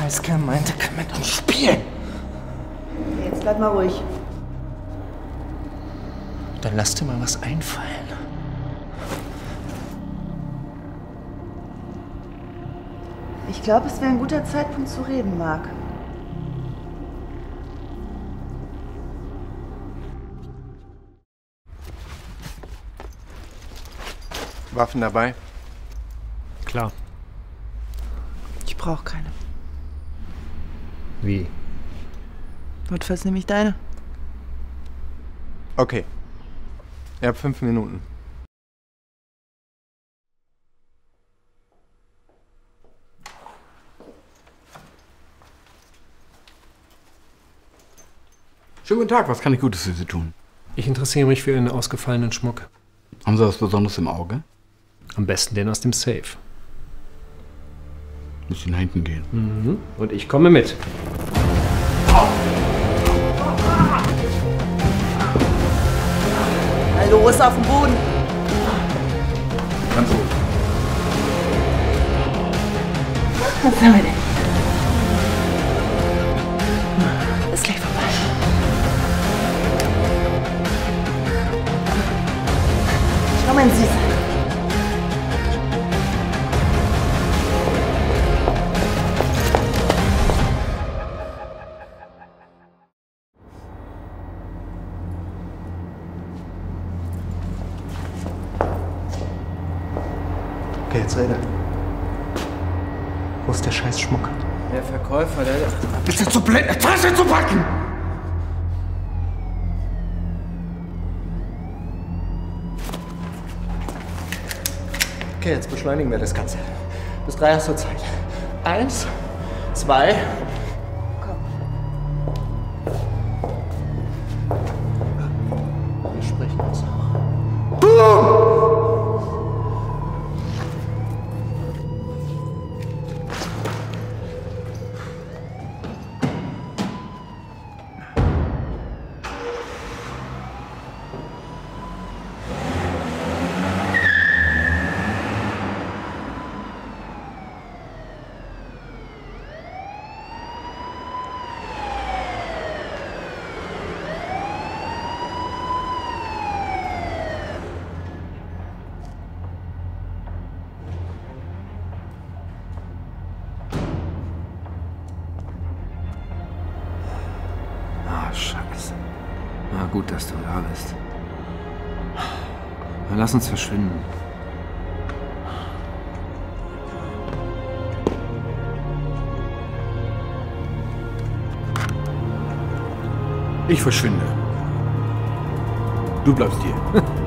Scheißkerl meinte, kann mit uns spielen. Jetzt bleib mal ruhig. Dann lass dir mal was einfallen. Ich glaube, es wäre ein guter Zeitpunkt zu reden, Marc. Waffen dabei? Klar. Ich brauche keine. Wie? Notfalls nehme ich deine. Okay. Ihr habt 5 Minuten. Schönen guten Tag, was kann ich Gutes für Sie tun? Ich interessiere mich für Ihren ausgefallenen Schmuck. Haben Sie was Besonderes im Auge? Am besten den aus dem Safe. Müssen hinten gehen. Mhm. Und ich komme mit. Hallo, ist auf dem Boden. Ganz gut. Was haben wir denn? Ist gleich vorbei. Schau mal, Süße. Okay, jetzt rede. Wo ist der scheiß Schmuck? Der Verkäufer, der... Bist du zu blöd, eine Tasche zu packen? Okay, jetzt beschleunigen wir das Ganze. Bis 3 hast du Zeit. 1, 2... Komm. Wir sprechen uns auch. Boom! Scheiße. Na gut, dass du da bist. Dann lass uns verschwinden. Ich verschwinde. Du bleibst hier.